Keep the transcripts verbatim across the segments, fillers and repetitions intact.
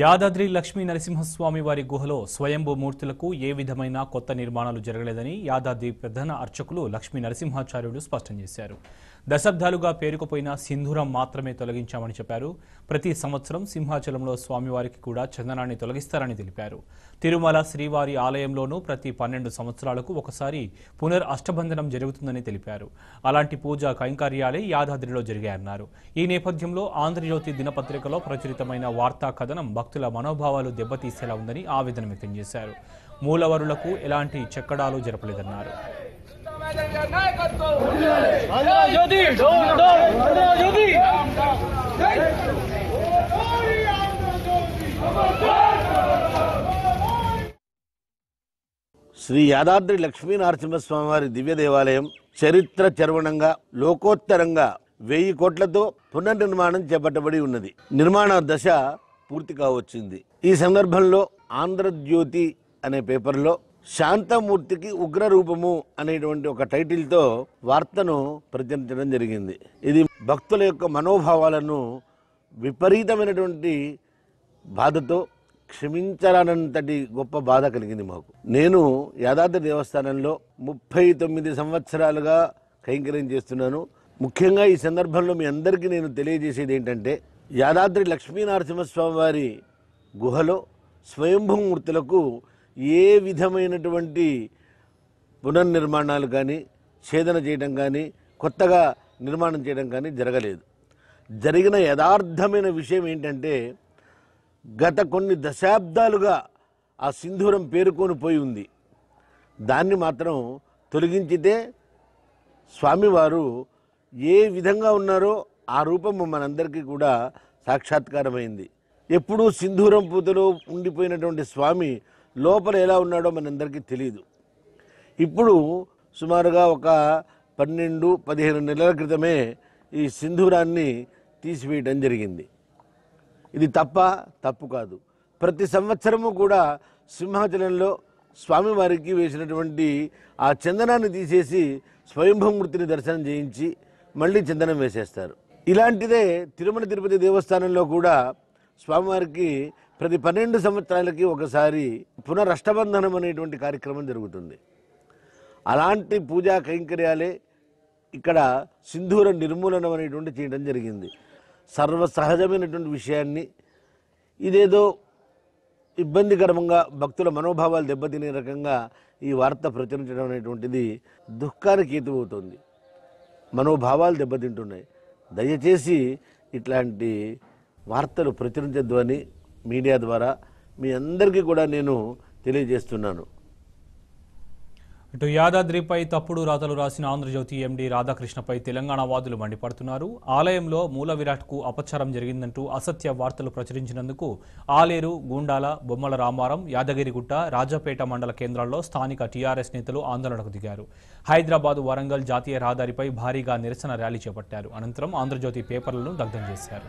యాదాద్రి లక్ష్మీ నరసింహస్వామి వారి గుహలో స్వయంభూ మూర్తులకు ఏ విధమైన కొత్త నిర్మాణాలు జరగలేదని యాదాద్రి ప్రధాన అర్చకులు లక్ష్మీ నరసింహాచార్యుడు స్పష్టం చేశారు. దశాబ్దాలుగా పేరుకుపోయిన సింధూరం మాత్రమే తొలగించామని చెప్పారు. ప్రతి సంవత్సరం సింహాచలంలో స్వామివారికి కూడా చందనాన్ని తొలగిస్తారని తెలిపారు. తిరుమల శ్రీవారి ఆలయంలోనూ ప్రతి పన్నెండు సంవత్సరాలకు ఒకసారి పునర్ అష్టబంధనం జరుగుతుందని తెలిపారు. అలాంటి పూజా కైంకర్యాలే యాదాద్రిలో జరిగాయన్నారు. ఈ నేపథ్యంలో ఆంధ్రజ్యోతి దినపత్రికలో ప్రచురితమైన వార్తా కథనం భక్తుల మనోభావాలు దెబ్బతీసేలా ఉందని ఆవేదన వ్యక్తం చేశారు. మూలవరులకు ఎలాంటి చెక్కడాలు జరపలేదన్నారు. శ్రీ యాదాద్రి లక్ష్మీ నరసింహస్వామి వారి దివ్య దేవాలయం చరిత్ర చర్వణంగా లోకోత్తరంగా వెయ్యి కోట్లతో పునర్నిర్మాణం చేపట్టబడి ఉన్నది. నిర్మాణ దశ పూర్తి కావచ్చింది. ఈ సందర్భంలో ఆంధ్రజ్యోతి అనే పేపర్లో శాంతమూర్తికి ఉగ్ర రూపము అనేటువంటి ఒక టైటిల్తో వార్తను ప్రచురించడం జరిగింది. ఇది భక్తుల యొక్క మనోభావాలను విపరీతమైనటువంటి బాధతో క్షమించరానంతటి గొప్ప బాధ కలిగింది మాకు. నేను యాదాద్రి దేవస్థానంలో ముప్పై తొమ్మిది సంవత్సరాలుగా కైంకర్యం చేస్తున్నాను. ముఖ్యంగా ఈ సందర్భంలో మీ అందరికీ నేను తెలియజేసేది ఏంటంటే, యాదాద్రి లక్ష్మీ నరసింహస్వామి వారి గుహలో స్వయంభూమూర్తులకు ఏ విధమైనటువంటి పునర్నిర్మాణాలు కానీ, ఛేదన చేయడం కానీ, కొత్తగా నిర్మాణం చేయడం కానీ జరగలేదు. జరిగిన యథార్థమైన విషయం ఏంటంటే, గత కొన్ని దశాబ్దాలుగా ఆ సింధూరం పేరుకొని పోయి ఉంది. దాన్ని మాత్రం తొలగించితే స్వామివారు ఏ విధంగా ఉన్నారో ఆ రూపము మనందరికీ కూడా సాక్షాత్కారమైంది. ఎప్పుడూ సింధూరం పూతలో ఉండిపోయినటువంటి స్వామి లోపల ఎలా ఉన్నాడో మనందరికీ తెలియదు. ఇప్పుడు సుమారుగా ఒక పన్నెండు పదిహేను నెలల క్రితమే ఈ సింధూరాన్ని తీసివేయడం జరిగింది. ఇది తప్ప తప్పు కాదు. ప్రతి సంవత్సరము కూడా సింహాచలంలో స్వామివారికి వేసినటువంటి ఆ చందనాన్ని తీసేసి స్వయంభూమూర్తిని దర్శనం చేయించి మళ్ళీ చందనం వేసేస్తారు. ఇలాంటిదే తిరుమల తిరుపతి దేవస్థానంలో కూడా స్వామివారికి ప్రతి పన్నెండు సంవత్సరాలకి ఒకసారి పునరష్టబంధనం అనేటువంటి కార్యక్రమం జరుగుతుంది. అలాంటి పూజా కైంకర్యాలే ఇక్కడ సింధూర నిర్మూలనం అనేటువంటి చేయడం జరిగింది. సర్వసహజమైనటువంటి విషయాన్ని ఇదేదో ఇబ్బందికరంగా భక్తుల మనోభావాలు దెబ్బతినే రకంగా ఈ వార్త ప్రచురించడం అనేటువంటిది దుఃఖానికి హేతువుతుంది. మనోభావాలు దెబ్బతింటున్నాయి. దయచేసి ఇట్లాంటి వార్తలు ప్రచురించద్దు అని మీడియా ద్వారా మీ అందరికీ కూడా నేను తెలియజేస్తున్నాను. ఇటు యాదాద్రిపై తప్పుడు రాతలు రాసిన ఆంధ్రజ్యోతి ఎండీ రాధాకృష్ణపై తెలంగాణ వాదులు మండిపడుతున్నారు. ఆలయంలో మూలవిరాట్కు అపచారం జరిగిందంటూ అసత్య వార్తలు ప్రచురించినందుకు ఆలేరు, గూండాల, బొమ్మల రామారం, యాదగిరిగుట్ట, రాజాపేట మండల కేంద్రాల్లో స్థానిక టీఆర్ఎస్ నేతలు ఆందోళనకు దిగారు. హైదరాబాద్, వరంగల్ జాతీయ రహదారిపై భారీగా నిరసన ర్యాలీ చేపట్టారు. అనంతరం ఆంధ్రజ్యోతి పేపర్లను దగ్ధం చేశారు.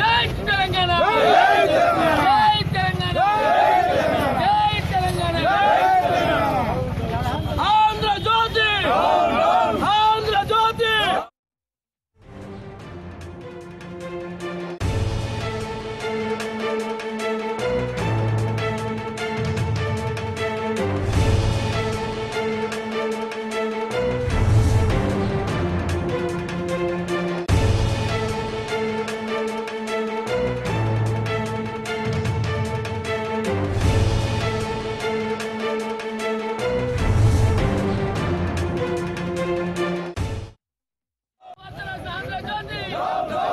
జై తెలంగాణ, జై తెలంగాణ. No, no.